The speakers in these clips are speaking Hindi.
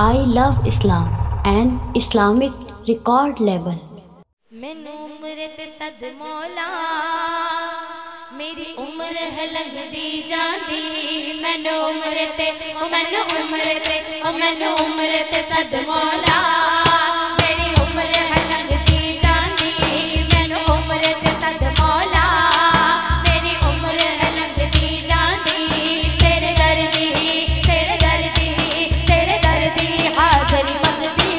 I Love Islam, an Islamic record label. मेरी उम्र है लगदी जांदी मैंने उम्र ते ओ मैंने उम्र ते ओ मैंने उम्र ते सद मौला मेरी उम्र है लगदी जांदी मैंने उम्र ते सद मौला मेरी उम्र है लगदी जांदी तेरे दर दी हाज़री मंगदी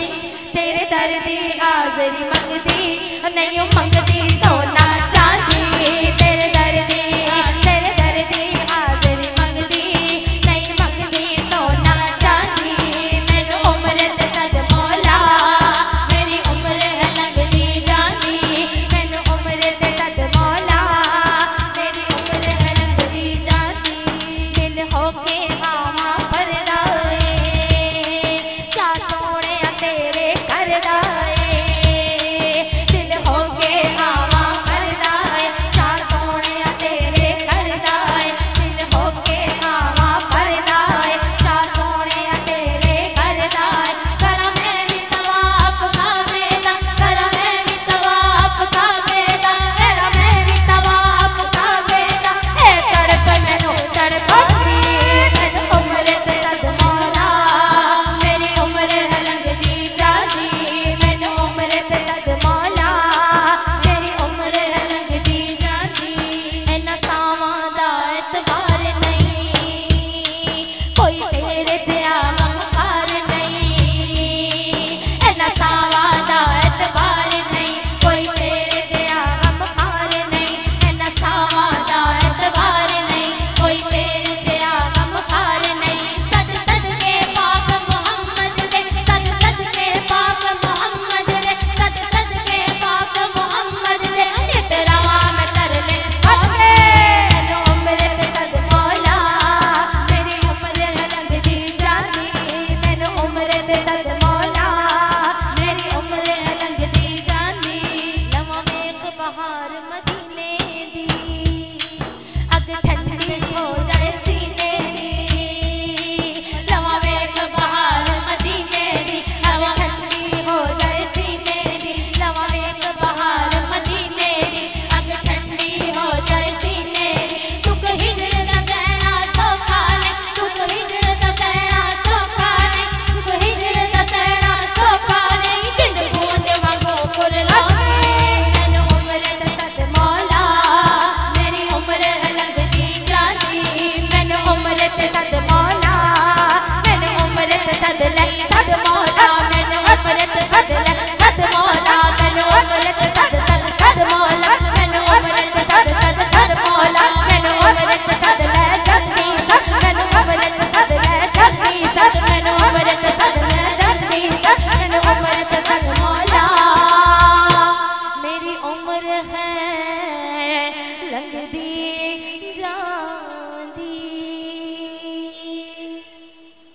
तेरे दर दी हाज़री मंगदी नहीं मंगदी सोना चांदी तेरे